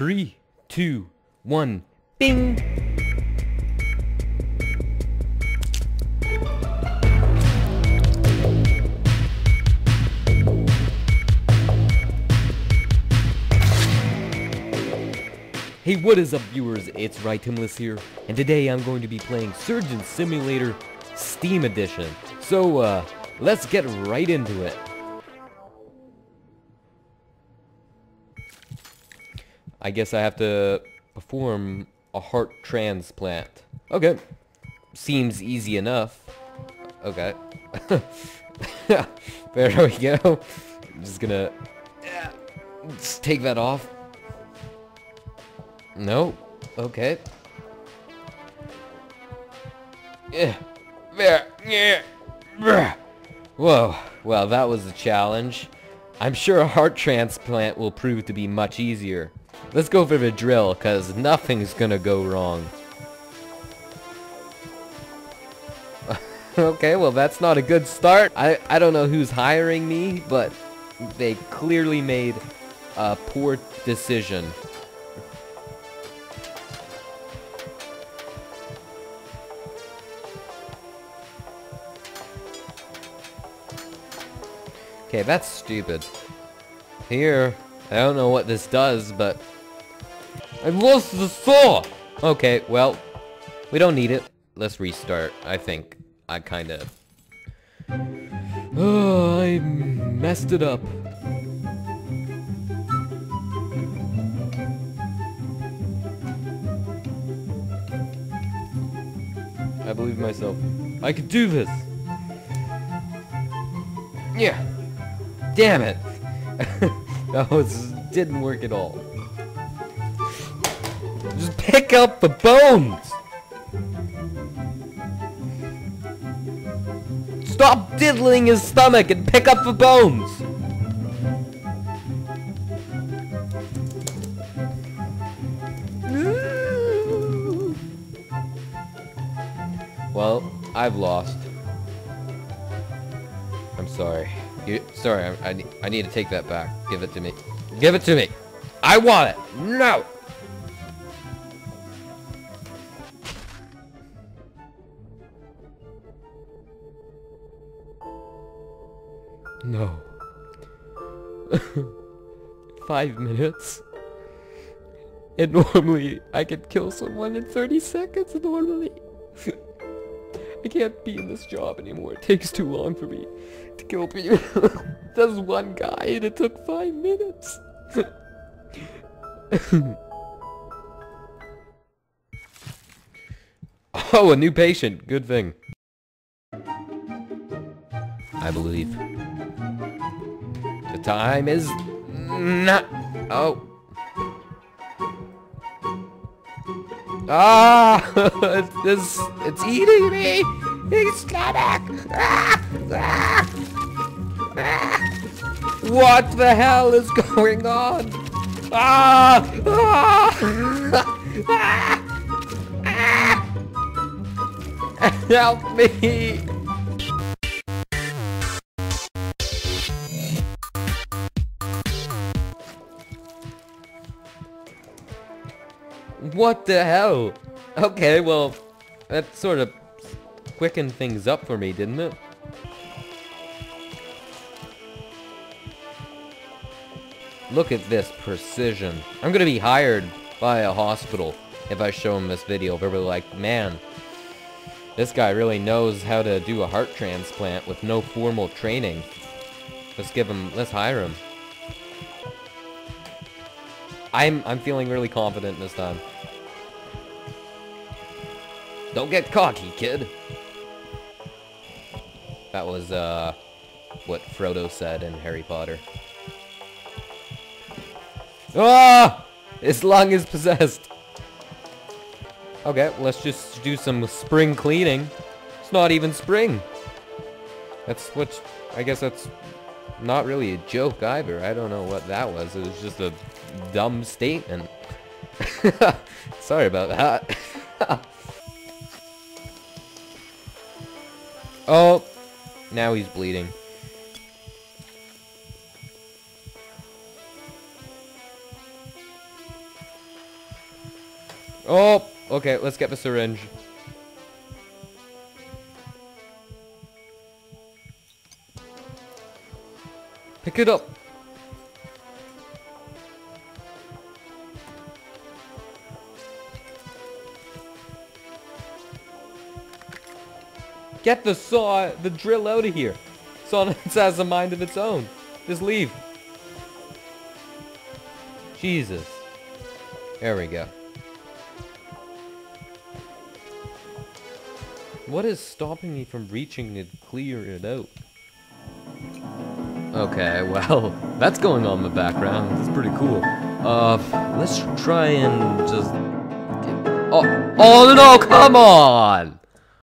3, 2, 1, bing! Hey, what is up, viewers? It's Ritimlis here, and today I'm going to be playing Surgeon Simulator Steam Edition. So, let's get right into it. I guess I have to perform a heart transplant. Okay. Seems easy enough. Okay. There we go. I'm just gonna just take that off. No. Okay. Yeah. There. Yeah. Whoa. Well, that was a challenge. I'm sure a heart transplant will prove to be much easier. Let's go for the drill, because nothing's gonna go wrong. Okay, well, that's not a good start. I don't know who's hiring me, but they clearly made a poor decision. Okay, that's stupid. Here, I don't know what this does, but... I lost the saw! Okay, well, we don't need it. Let's restart, I think. I kind of... Oh, I messed it up. I believe in myself. I could do this! Yeah! Damn it! No, it didn't work at all. Just pick up the bones! Stop diddling his stomach and pick up the bones! Well, I've lost. I'm sorry. Sorry, I need to take that back. Give it to me. Give it to me! I want it! No! No. 5 minutes? And normally, I could kill someone in 30 seconds normally. I can't be in this job anymore. It takes too long for me to kill people. There's one guy and it took 5 minutes. Oh, a new patient. Good thing. I believe. The time is not... Oh. Ah! It's eating me! It's stomach! Ah, ah, ah. What the hell is going on? Ah! Ah! Ah, ah. Help me! What the hell? Okay, well, that sort of quickened things up for me, didn't it? Look at this precision. I'm gonna be hired by a hospital if I show them this video. They'll be like, man, this guy really knows how to do a heart transplant with no formal training. Let's hire him. I'm feeling really confident this time. Don't get cocky, kid. That was what Frodo said in Harry Potter. Ah! His lung is possessed. Okay, let's just do some spring cleaning. It's not even spring. I guess that's not really a joke either. I don't know what that was. It was just a dumb statement. Sorry about that. Oh, now he's bleeding. Oh, okay, let's get the syringe. Pick it up. Get the saw, the drill out of here. Sonnets has a mind of its own. Just leave. Jesus. There we go. What is stopping me from reaching to clear it out? Okay, well, that's going on in the background. That's pretty cool. Let's try and just... Oh, no, come on!